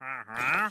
Uh-huh. Huh.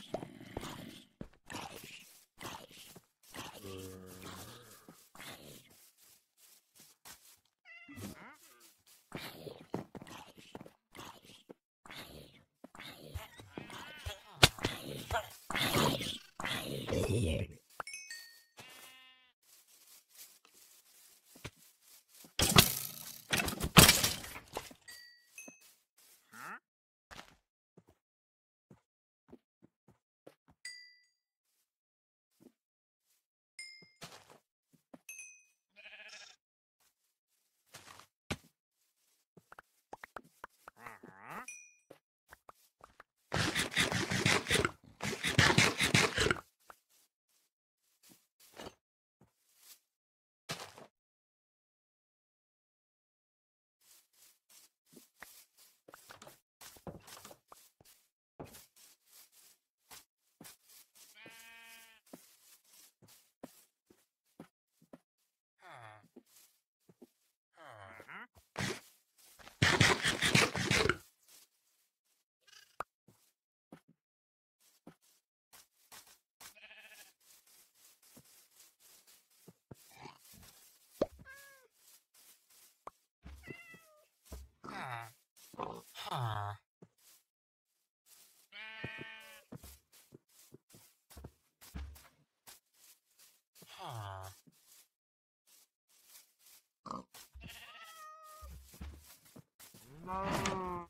Huh. No. Huh.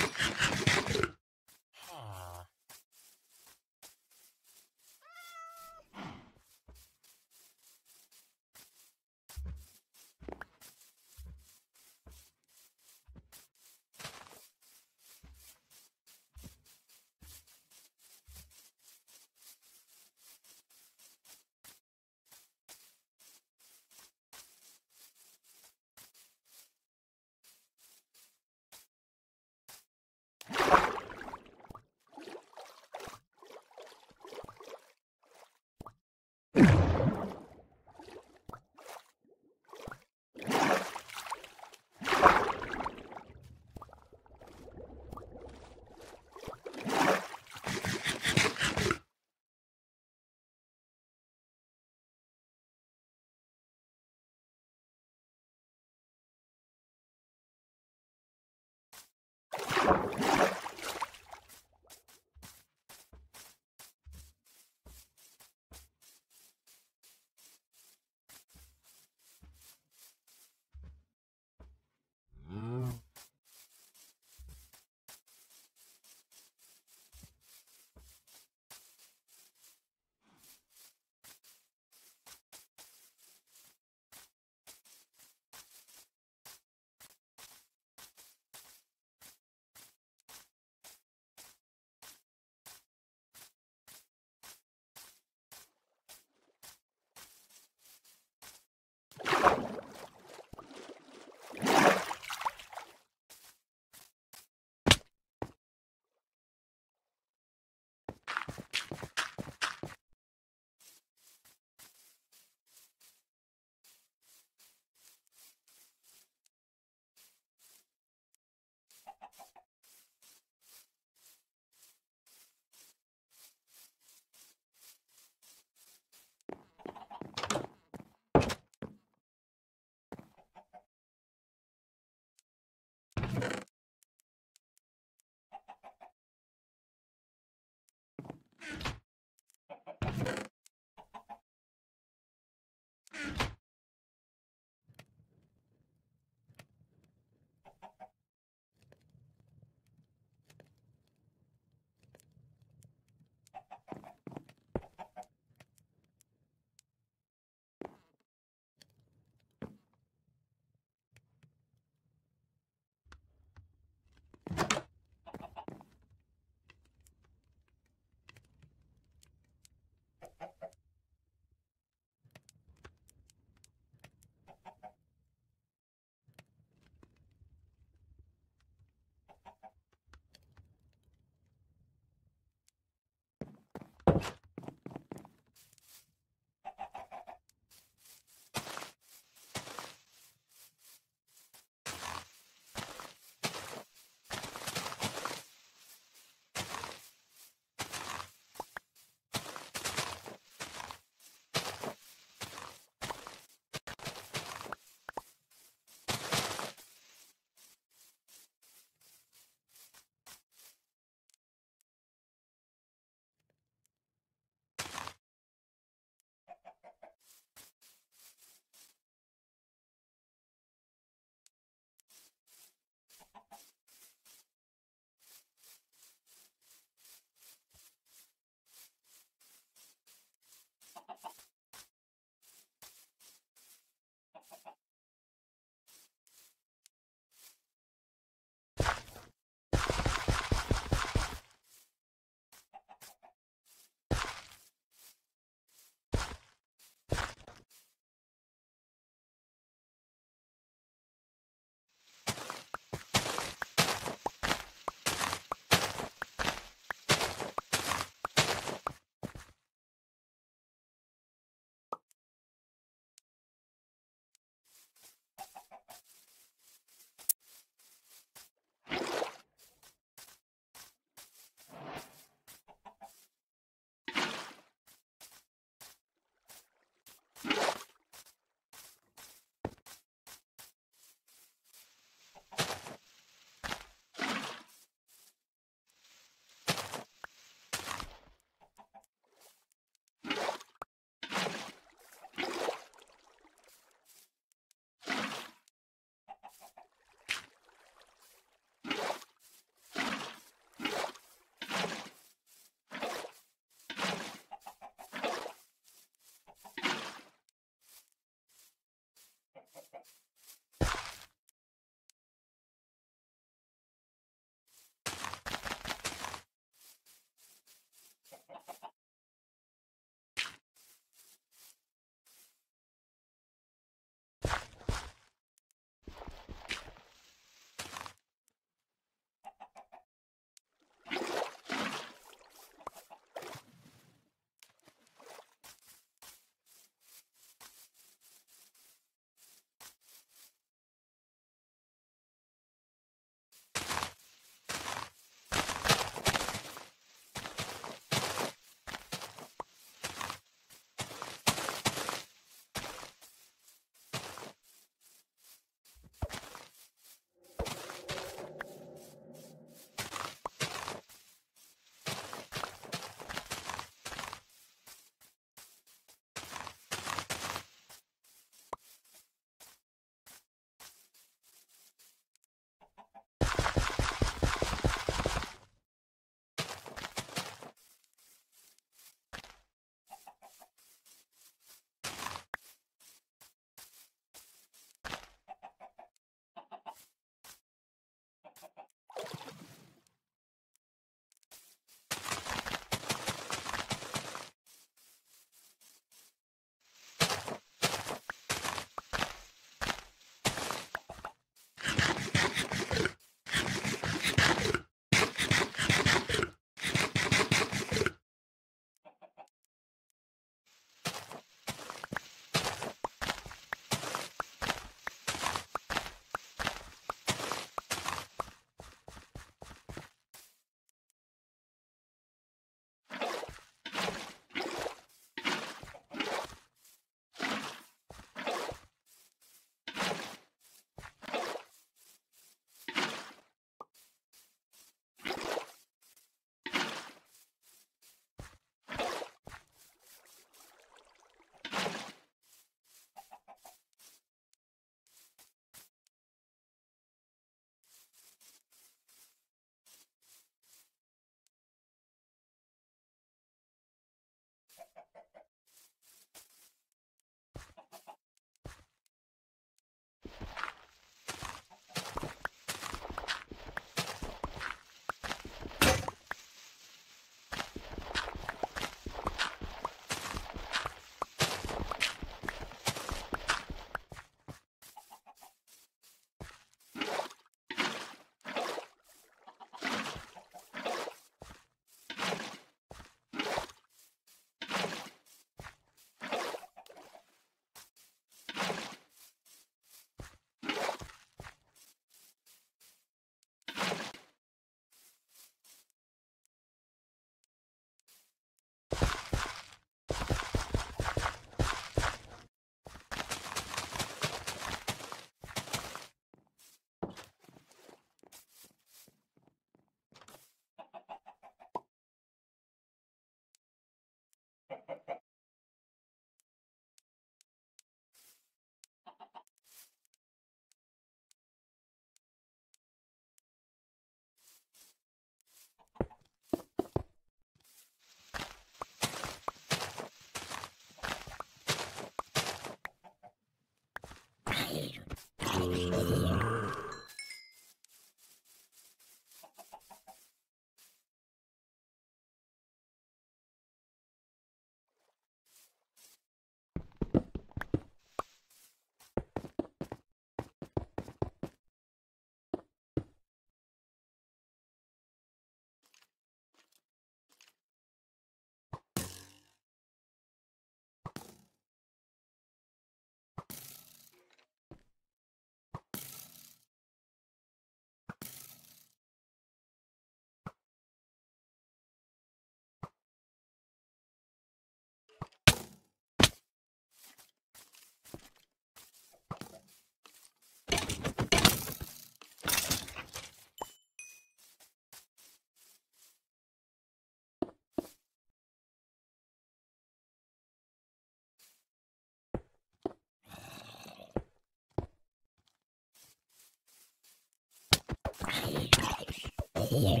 here.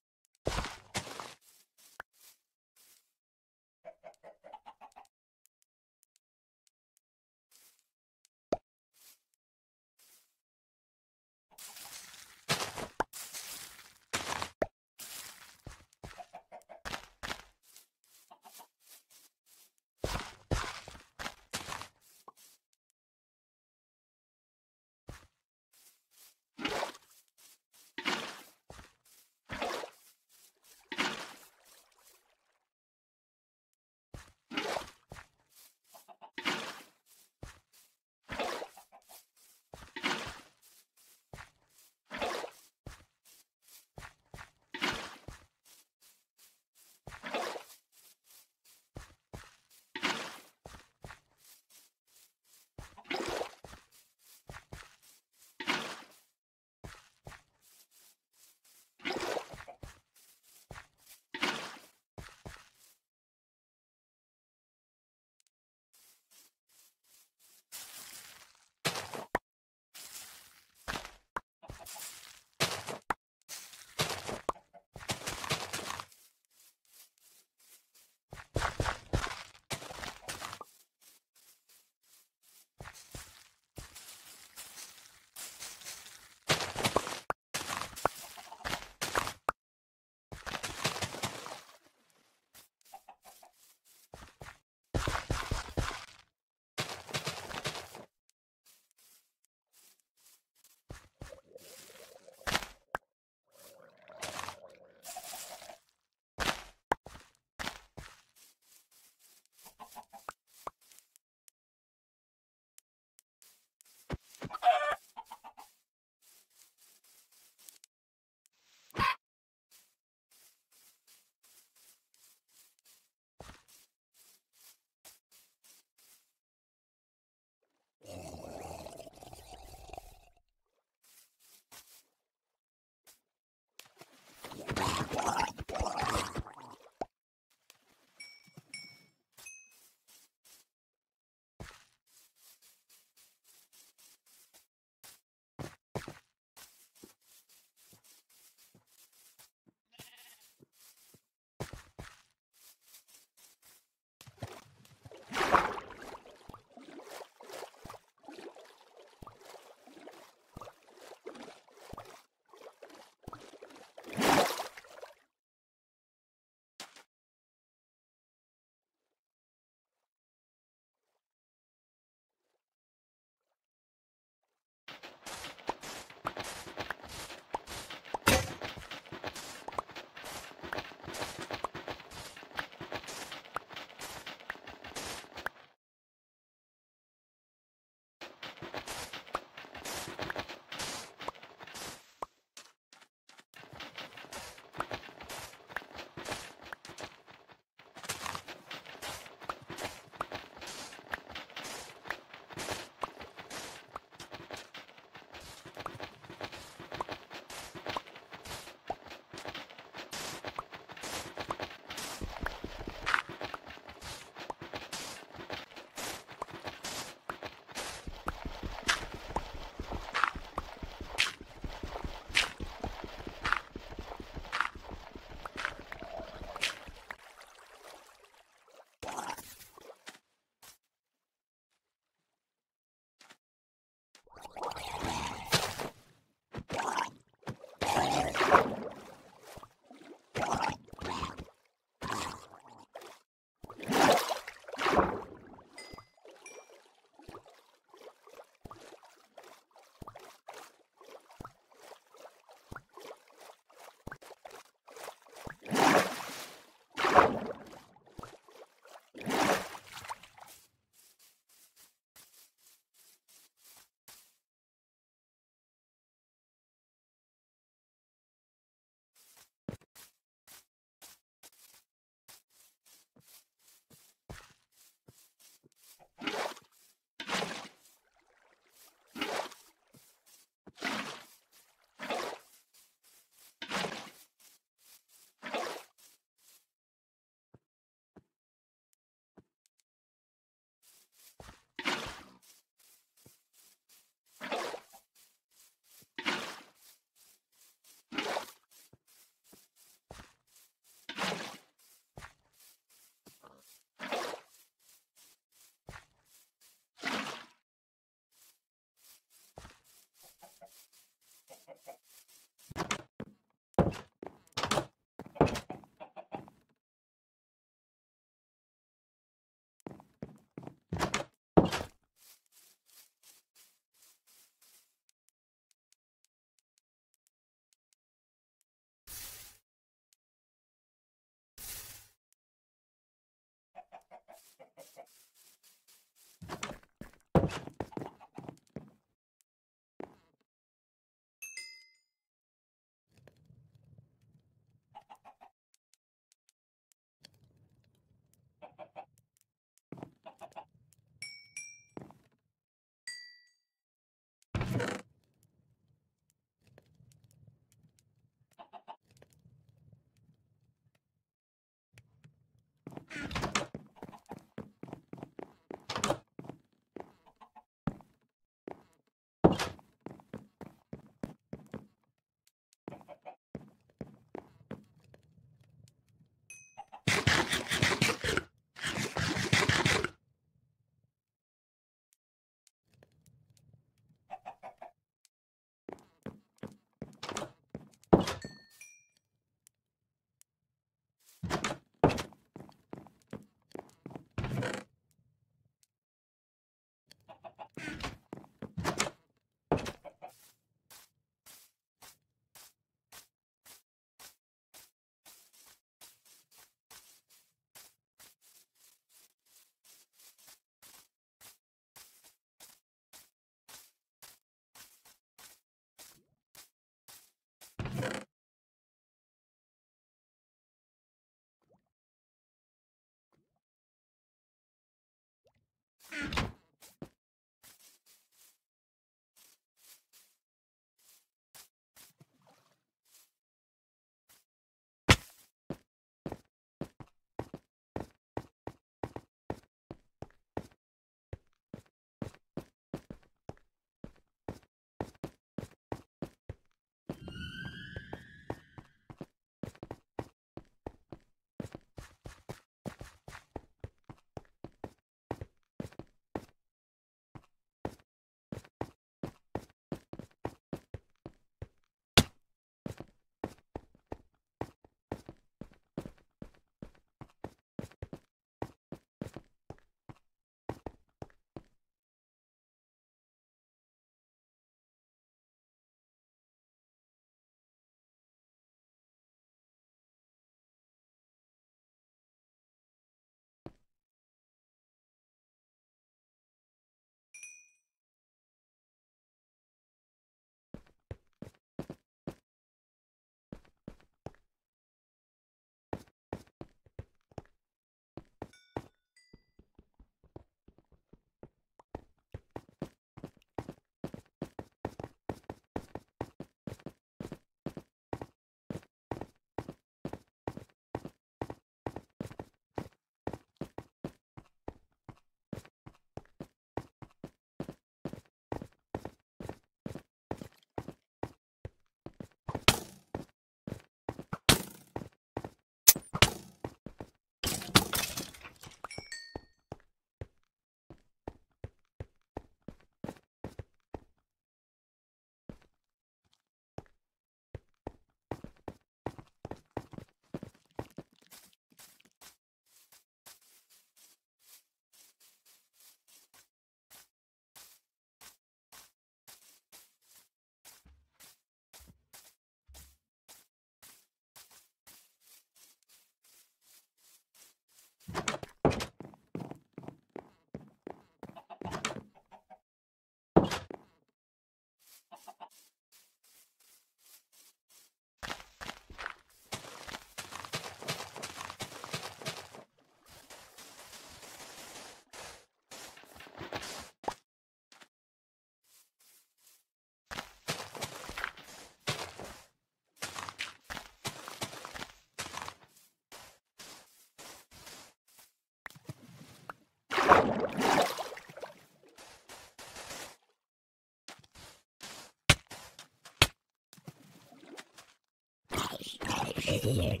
healing. Here. Here.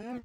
Yeah.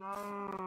No.